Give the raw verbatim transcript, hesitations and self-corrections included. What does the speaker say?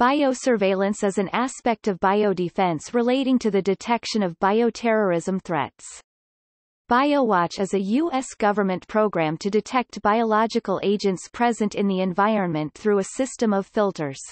Biosurveillance is an aspect of biodefense relating to the detection of bioterrorism threats. BioWatch is a U S government program to detect biological agents present in the environment through a system of filters.